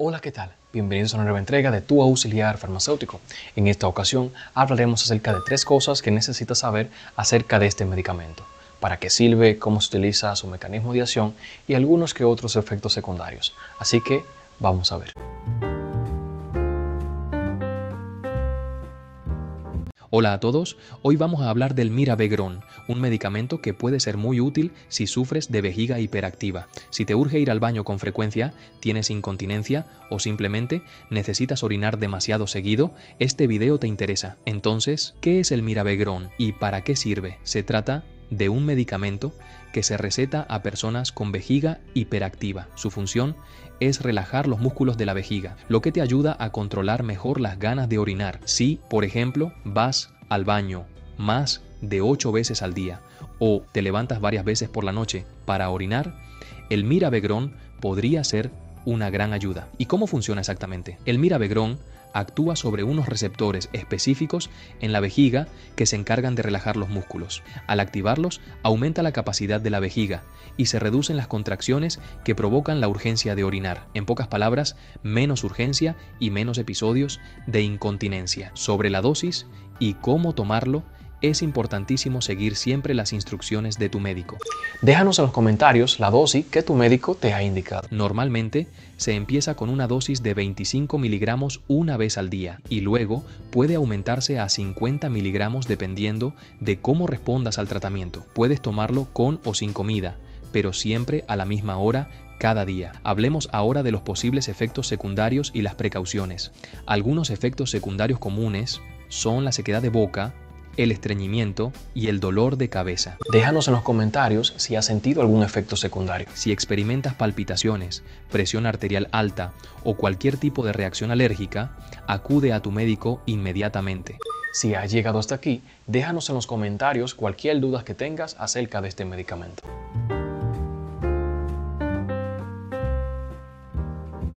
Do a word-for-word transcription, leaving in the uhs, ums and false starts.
Hola, ¿qué tal? Bienvenidos a una nueva entrega de Tu Auxiliar Farmacéutico. En esta ocasión hablaremos acerca de tres cosas que necesitas saber acerca de este medicamento, para qué sirve, cómo se utiliza, su mecanismo de acción y algunos que otros efectos secundarios. Así que vamos a ver. Hola a todos, hoy vamos a hablar del Mirabegron, un medicamento que puede ser muy útil si sufres de vejiga hiperactiva, si te urge ir al baño con frecuencia, tienes incontinencia o simplemente necesitas orinar demasiado seguido. Este video te interesa. Entonces, ¿qué es el Mirabegron y para qué sirve? Se trata de un medicamento que se receta a personas con vejiga hiperactiva. Su función es relajar los músculos de la vejiga, lo que te ayuda a controlar mejor las ganas de orinar. Si, por ejemplo, vas al baño más de ocho veces al día o te levantas varias veces por la noche para orinar, el Mirabegron podría ser una gran ayuda. ¿Y cómo funciona exactamente? El Mirabegron actúa sobre unos receptores específicos en la vejiga que se encargan de relajar los músculos. Al activarlos, aumenta la capacidad de la vejiga y se reducen las contracciones que provocan la urgencia de orinar. En pocas palabras, menos urgencia y menos episodios de incontinencia. Sobre la dosis y cómo tomarlo, es importantísimo seguir siempre las instrucciones de tu médico. Déjanos en los comentarios la dosis que tu médico te ha indicado. Normalmente se empieza con una dosis de veinticinco miligramos una vez al día y luego puede aumentarse a cincuenta miligramos dependiendo de cómo respondas al tratamiento. Puedes tomarlo con o sin comida, pero siempre a la misma hora cada día. Hablemos ahora de los posibles efectos secundarios y las precauciones. Algunos efectos secundarios comunes son la sequedad de boca, el estreñimiento y el dolor de cabeza. Déjanos en los comentarios si has sentido algún efecto secundario. Si experimentas palpitaciones, presión arterial alta o cualquier tipo de reacción alérgica, acude a tu médico inmediatamente. Si has llegado hasta aquí, déjanos en los comentarios cualquier duda que tengas acerca de este medicamento.